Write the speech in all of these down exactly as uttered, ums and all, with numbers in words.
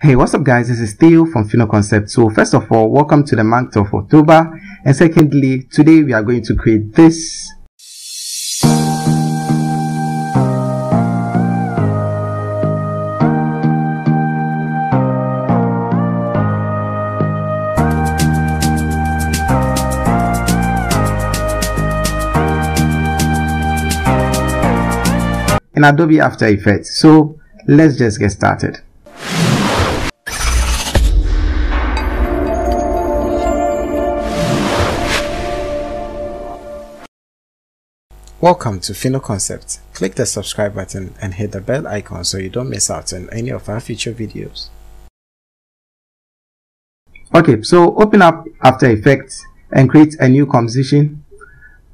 Hey, what's up guys, this is Theo from Phenomenal Concepts. So first of all, welcome to the month of October, and secondly, today we are going to create this. In Adobe After Effects. So let's just get started. Welcome to Phenomenal Concepts. Click the subscribe button and hit the bell icon so you don't miss out on any of our future videos. Okay, so open up After Effects and create a new composition.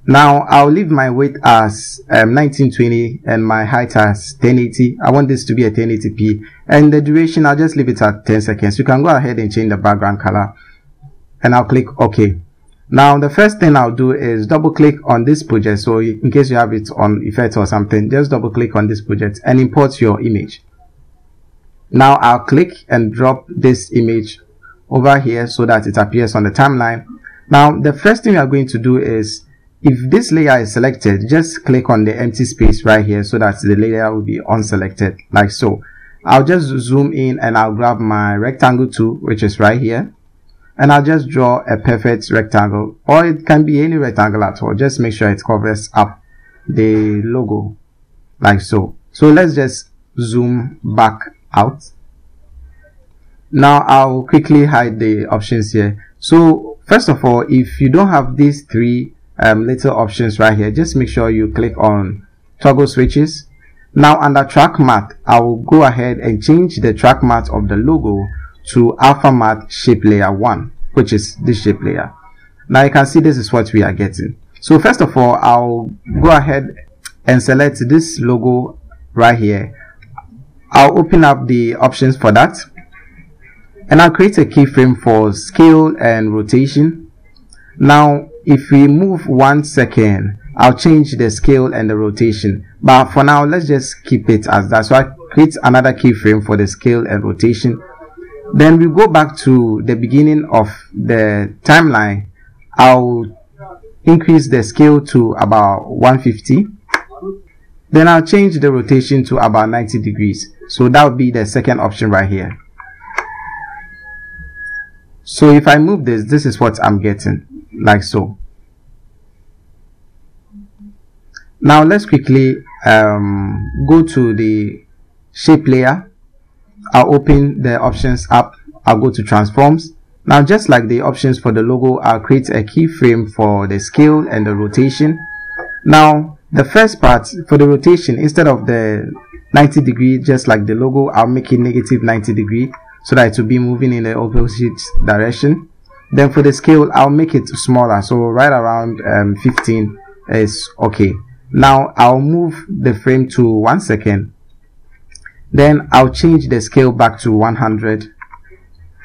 Now I'll leave my weight as um, nineteen twenty and my height as ten eighty. I want this to be a ten eighty p, and the duration I'll just leave it at ten seconds. You can go ahead and change the background color, and I'll click OK. Now the first thing I'll do is double click on this project, so in case you have it on effect or something, just double click on this project and import your image. Now I'll click and drop this image over here so that it appears on the timeline. Now the first thing you're going to do is, if this layer is selected, just click on the empty space right here so that the layer will be unselected, like so. I'll just zoom in and I'll grab my rectangle tool, which is right here, and I'll just draw a perfect rectangle, or it can be any rectangle at all. Just make sure it covers up the logo, like so. So let's just zoom back out. Now I'll quickly hide the options here. So first of all, if you don't have these three Um, little options right here, just make sure you click on toggle switches. Now under track matte, I will go ahead and change the track matte of the logo to Alpha Matte shape layer one, which is this shape layer. Now you can see this is what we are getting. So first of all, I'll go ahead and select this logo right here. I'll open up the options for that, and I'll create a keyframe for scale and rotation. Now if we move one second, I'll change the scale and the rotation, but for now let's just keep it as that. So I create another keyframe for the scale and rotation. Then we go back to the beginning of the timeline. I'll increase the scale to about one fifty, then I'll change the rotation to about ninety degrees. So that would be the second option right here. So if I move this, this is what I'm getting, like so. Now let's quickly um, go to the shape layer. I'll open the options up. I'll go to transforms. Now just like the options for the logo, I'll create a keyframe for the scale and the rotation. Now the first part for the rotation, instead of the ninety degree, just like the logo, I'll make it negative ninety degree so that it will be moving in the opposite direction. Then for the scale, I'll make it smaller, so right around um, fifteen is okay. Now I'll move the frame to one second, then I'll change the scale back to one hundred,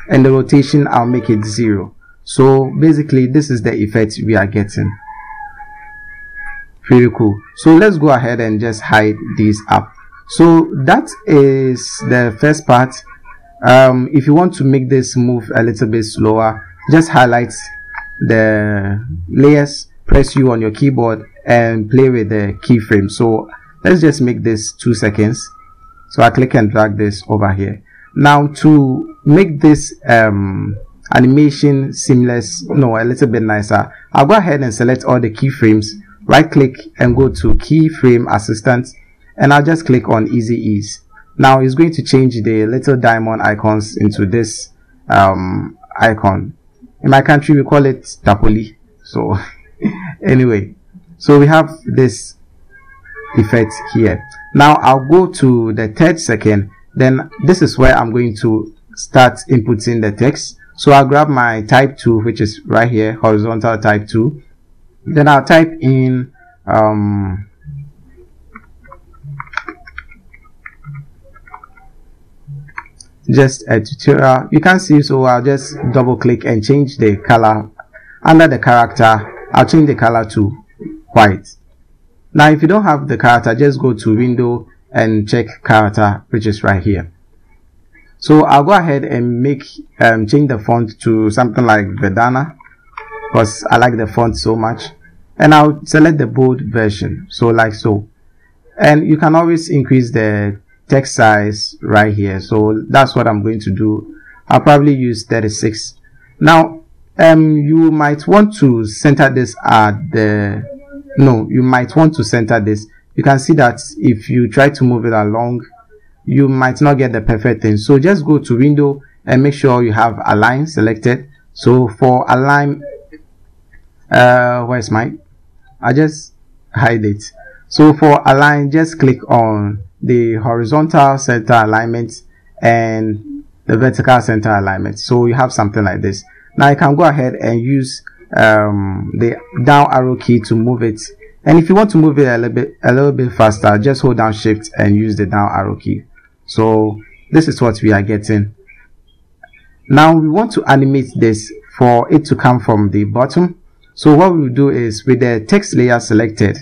and the rotation I'll make it zero. So basically this is the effect we are getting. Pretty cool. So let's go ahead and just hide these up. So that is the first part. Um, if you want to make this move a little bit slower, just highlight the layers, press U on your keyboard, and play with the keyframe. So let's just make this two seconds. So I click and drag this over here. Now to make this um, animation seamless, no, a little bit nicer, I'll go ahead and select all the keyframes, right click and go to keyframe assistant, and I'll just click on easy ease. Now it's going to change the little diamond icons into this um, icon. In my country we call it Dapoli. So anyway, so we have this effect here. Now I'll go to the third second, then this is where I'm going to start inputting the text. So I'll grab my type two, which is right here, horizontal type two, then I'll type in um, just a tutorial. You can see, so I'll just double click and change the color. Under the character, I'll change the color to white. Now if you don't have the character, just go to window and check character, which is right here. So I'll go ahead and make um, change the font to something like Verdana, because I like the font so much. And I'll select the bold version, so like so. And you can always increase the text size right here. So that's what I'm going to do. I'll probably use thirty-six. Now, um, you might want to center this at the, no, you might want to center this. You can see that if you try to move it along, you might not get the perfect thing. So just go to Window and make sure you have Align selected. So for Align, uh, where's mine? I just hide it. So for Align, just click on the horizontal center alignment and the vertical center alignment. So you have something like this. Now you can go ahead and use um, the down arrow key to move it. And if you want to move it a little bit, a little bit faster, just hold down Shift and use the down arrow key. So this is what we are getting. Now we want to animate this for it to come from the bottom. So what we will do is, with the text layer selected,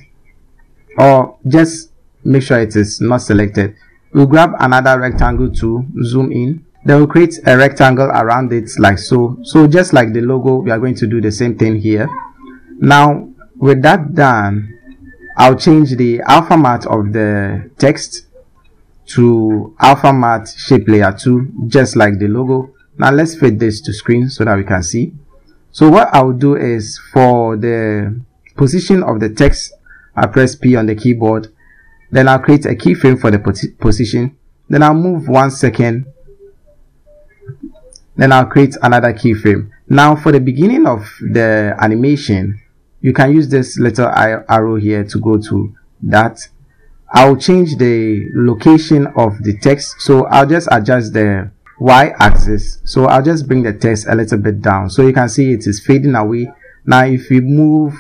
or just make sure it is not selected, we'll grab another rectangle to zoom in. Then we'll create a rectangle around it like so. So just like the logo, we are going to do the same thing here. Now with that done, I'll change the alpha matte of the text to alpha matte shape layer two, just like the logo. Now let's fit this to screen so that we can see. So what I'll do is, for the position of the text, I press P on the keyboard, then I'll create a keyframe for the position, then I'll move one second, then I'll create another keyframe. Now for the beginning of the animation, you can use this little arrow here to go to that. I'll change the location of the text, so I'll just adjust the y-axis. So I'll just bring the text a little bit down, so you can see it is fading away. Now if we move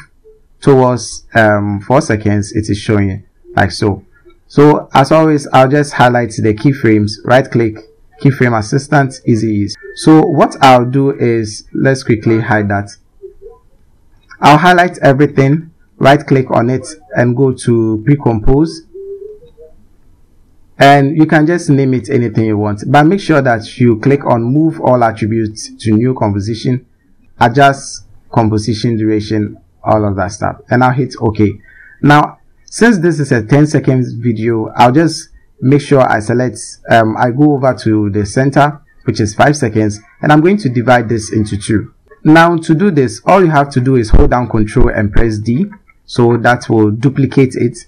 towards um, four seconds, it is showing like so. So as always, I'll just highlight the keyframes, right click, keyframe assistant, easy ease. So what I'll do is, let's quickly hide that. I'll highlight everything, right click on it and go to pre-compose, and you can just name it anything you want, but make sure that you click on move all attributes to new composition, adjust composition duration, all of that stuff, and I'll hit OK. Now since this is a ten seconds video, I'll just make sure I select um, I go over to the center, which is five seconds, and I'm going to divide this into two. Now to do this, all you have to do is hold down Control and press D, so that will duplicate it.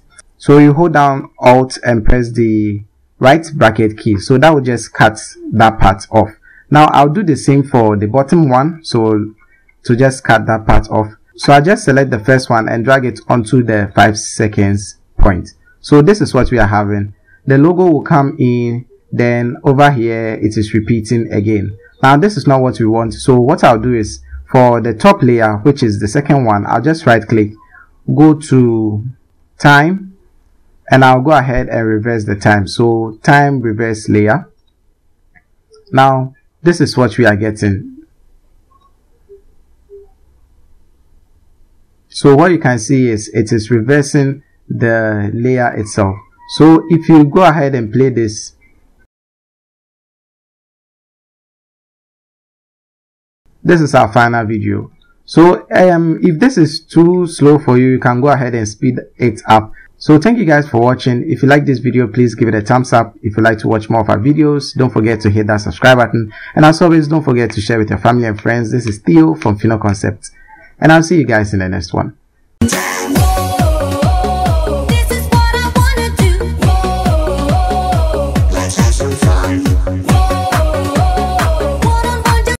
So you hold down Alt and press the right bracket key, so that will just cut that part off. Now I'll do the same for the bottom one, so to just cut that part off. So I just select the first one and drag it onto the five seconds point. So this is what we are having. The logo will come in, then over here it is repeating again. Now this is not what we want. So what I'll do is, for the top layer, which is the second one, I'll just right click, go to time, and I'll go ahead and reverse the time. So time reverse layer. Now this is what we are getting. So what you can see is, it is reversing the layer itself. So if you go ahead and play this, this is our final video. So um, if this is too slow for you, you can go ahead and speed it up. So thank you guys for watching. If you like this video, please give it a thumbs up. If you like to watch more of our videos, don't forget to hit that subscribe button. And as always, don't forget to share with your family and friends. This is Theo from Phenomenal Concepts, and I'll see you guys in the next one.